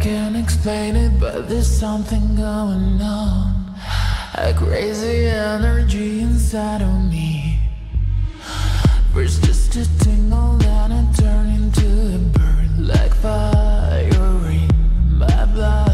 can't explain it, but there's something going on. A crazy energy inside of me. First just a tingle, then I turn into a bird, like fire in my blood.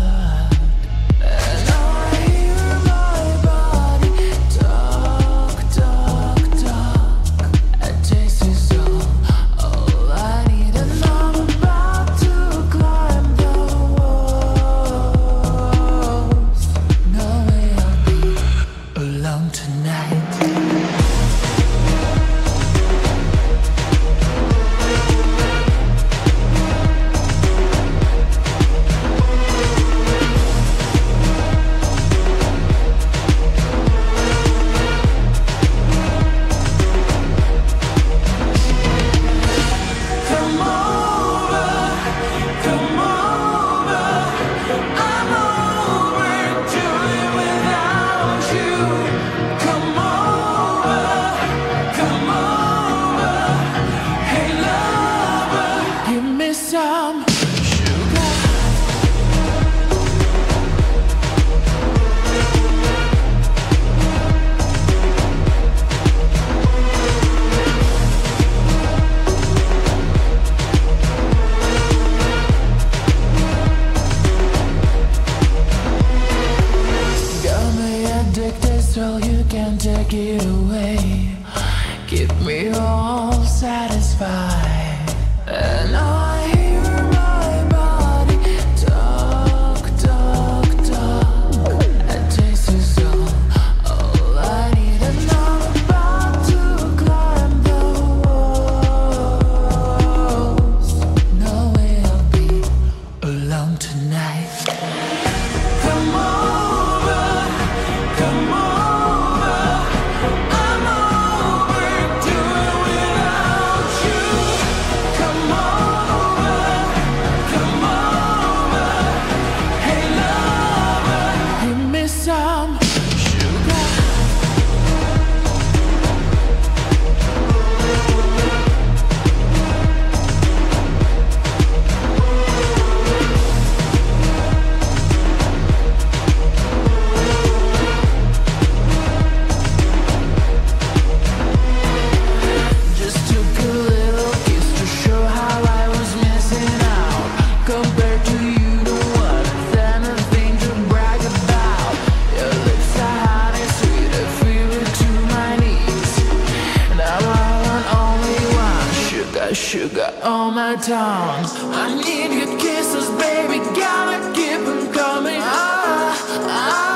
I need your kisses, baby, gotta keep them coming.